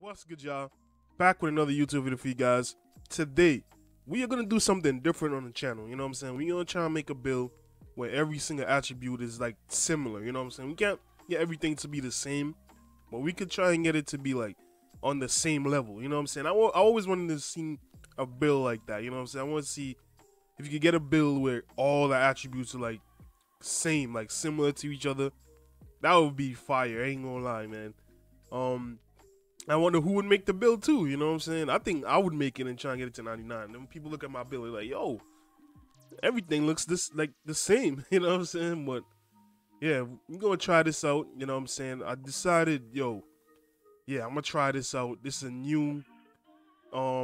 What's good, y'all? Back with another YouTube video for you guys. Today, we are going to do something different on the channel. You know what I'm saying? We're going to try and make a build where every single attribute is like similar. You know what I'm saying? We can't get everything to be the same, but we could try and get it to be like on the same level. You know what I'm saying? I always wanted to see a build like that. You know what I'm saying? I want to see if you could get a build where all the attributes are like same, like similar to each other. That would be fire. I ain't going to lie, man. I wonder who would make the build too, you know what I'm saying? I think I would make it and try and get it to 99. Then people look at my build, they're like, yo, everything looks the same, you know what I'm saying? But yeah, I'm gonna try this out, you know what I'm saying? I decided, yo, yeah, I'm gonna try this out. This is a new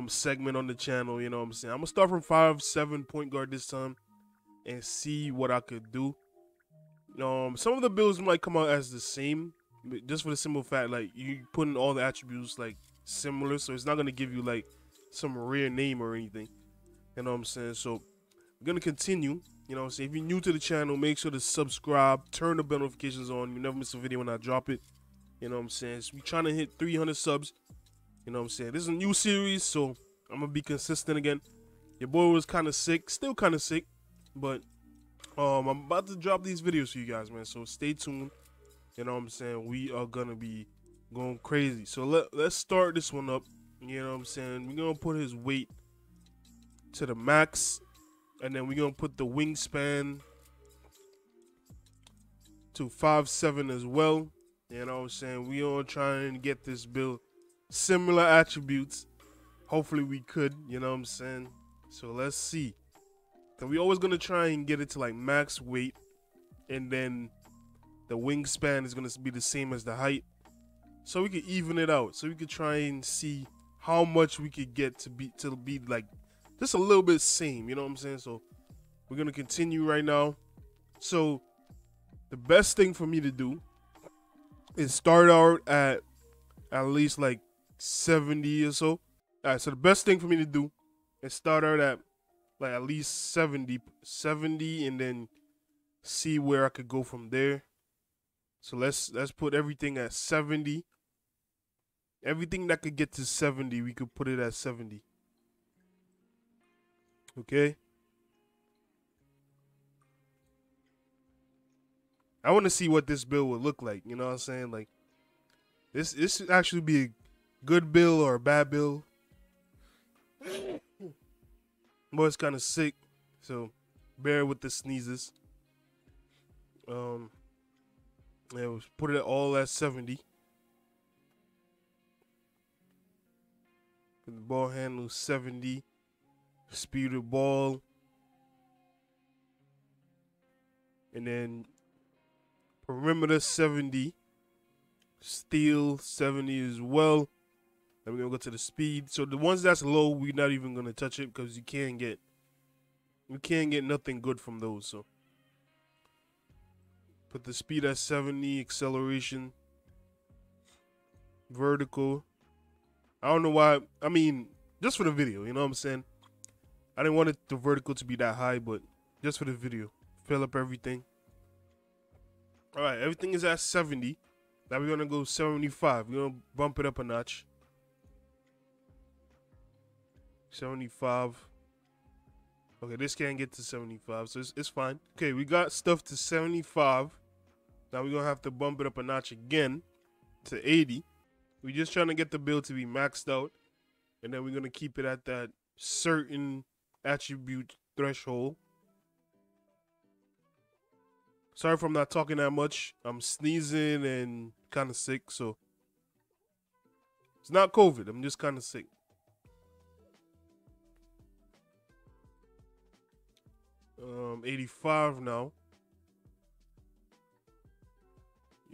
segment on the channel, you know what I'm saying? I'm gonna start from 5'7" point guard this time and see what I could do. Some of the builds might come out as the same, just for the simple fact, like, you put in all the attributes, like, similar, so it's not going to give you, like, some rare name or anything, you know what I'm saying? So, we're going to continue, you know what I'm saying? If you're new to the channel, make sure to subscribe, turn the bell notifications on, you never miss a video when I drop it, you know what I'm saying? So, we're trying to hit 300 subs, you know what I'm saying? This is a new series, so I'm going to be consistent again. Your boy was kind of sick, still kind of sick, but I'm about to drop these videos for you guys, man, so stay tuned. You know what I'm saying? We are going to be going crazy. So let's start this one up. You know what I'm saying? We're going to put his weight to the max. And then we're going to put the wingspan to 5'7" as well. You know what I'm saying? We're going to try and get this build similar attributes. Hopefully we could. You know what I'm saying? So let's see. And we're always going to try and get it to like max weight. And then the wingspan is going to be the same as the height. So we could even it out. So we could try and see how much we could get to be like just a little bit same. You know what I'm saying? So we're going to continue right now. So the best thing for me to do is start out at least like 70 or so. All right. So the best thing for me to do is start out at like at least 70 and then see where I could go from there. So let's put everything at 70. Everything that could get to 70, we could put it at 70. Okay. I want to see what this build would look like. You know what I'm saying? Like, this should actually be a good build or a bad build. Boy, it's kind of sick, so bear with the sneezes. Yeah, we'll put it all at 70. The ball handle 70. Speed of ball. And then perimeter 70. Steal 70 as well. Then we're going to go to the speed. So the ones that's low, we're not even going to touch it because you can't get nothing good from those. So put the speed at 70, acceleration, vertical. I don't know why. I mean, just for the video, you know what I'm saying? I didn't want it, the vertical to be that high, but just for the video, fill up everything. All right, everything is at 70. Now we're going to go 75. We're going to bump it up a notch. 75. Okay, this can't get to 75, so it's fine. Okay, we got stuff to 75. Now we're going to have to bump it up a notch again to 80. We're just trying to get the build to be maxed out. And then we're going to keep it at that certain attribute threshold. Sorry if I'm not talking that much. I'm sneezing and kind of sick, so. It's not COVID. I'm just kind of sick. Um, 85 now.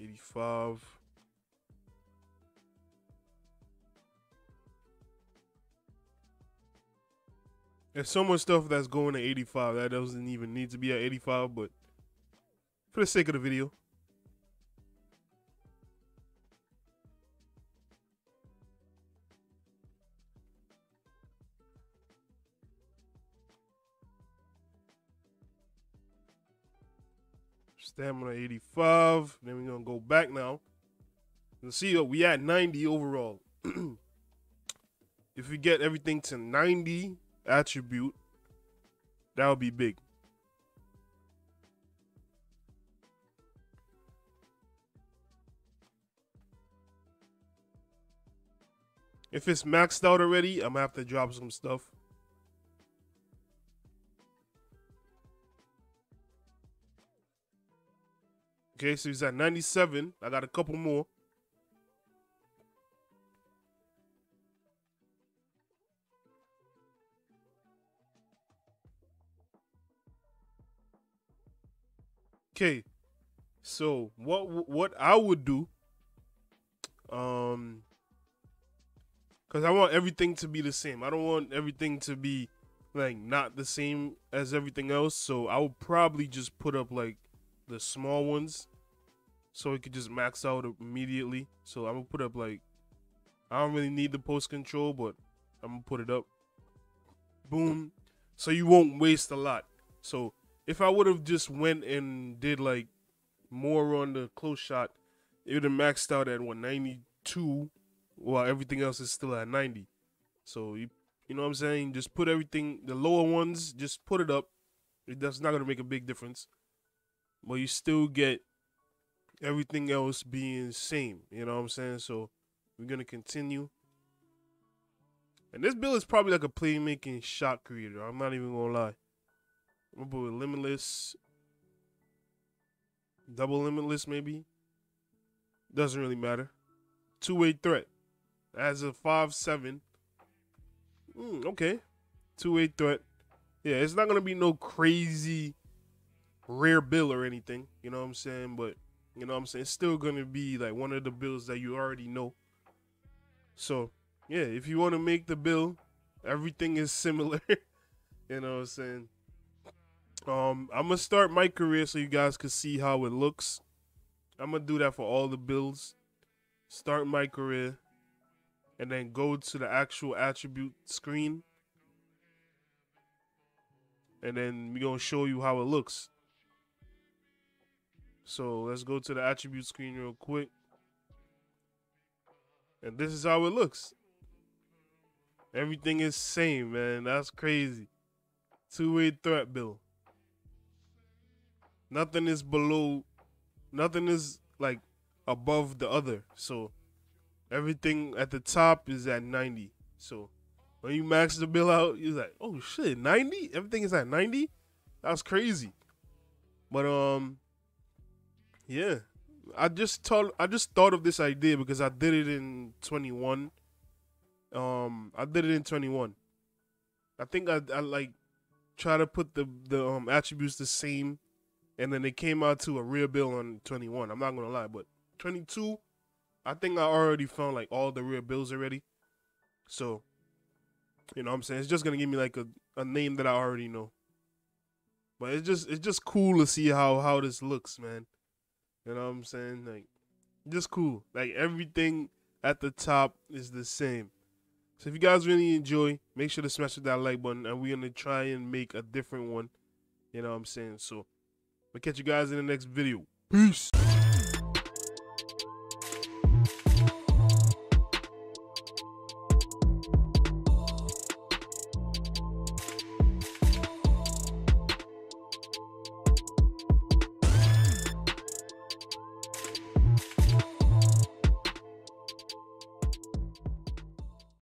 85. There's so much stuff that's going to 85 that doesn't even need to be at 85, but for the sake of the video. Stamina 85. Then we're going to go back now. You'll see we at 90 overall. If we get everything to 90 attribute, that would be big. If it's maxed out already, I'm going to have to drop some stuff. Okay, so he's at 97. I got a couple more. Okay, so what I would do, because I want everything to be the same. I don't want everything to be, like, not the same as everything else. So I would probably just put up, like, the small ones so it could just max out immediately. So I'm going to put up, like, I don't really need the post control, but I'm going to put it up. Boom. So you won't waste a lot. So if I would have just went and did, like, more on the close shot, it would have maxed out at, what, 92. Well, everything else is still at 90. So, you know what I'm saying? Just put everything, the lower ones, just put it up. That's not going to make a big difference. But you still get everything else being the same. You know what I'm saying? So, we're going to continue. And this build is probably like a playmaking shot creator. I'm not even going to lie. I'm going to put limitless. Double limitless, maybe. Doesn't really matter. Two-way threat. As a 5-7. Okay. Two-way threat. Yeah, it's not going to be no crazy rare build or anything. You know what I'm saying? But, you know what I'm saying? It's still going to be like one of the builds that you already know. So, yeah, if you want to make the build, everything is similar. You know what I'm saying? I'm going to start my career so you guys can see how it looks. I'm going to do that for all the builds. Start my career. And then go to the actual attribute screen. And then we're going to show you how it looks. So let's go to the attribute screen real quick. And this is how it looks. Everything is same, man. That's crazy. Two-way threat build. Nothing is below. Nothing is like above the other. So everything at the top is at 90. So when you max the bill out, you're like, oh shit, 90? Everything is at 90? That's crazy. But yeah. I just thought of this idea because I did it in 21. I did it in 21. I think I like try to put the attributes the same, and then it came out to a real bill on 21. I'm not gonna lie, but 22. I think I already found, like, all the real bills already. So, you know what I'm saying? It's just going to give me, like, a name that I already know. But it's just cool to see how this looks, man. You know what I'm saying? Like, just cool. Like, everything at the top is the same. So, if you guys really enjoy, make sure to smash that like button. And we're going to try and make a different one. You know what I'm saying? So, we'll catch you guys in the next video. Peace.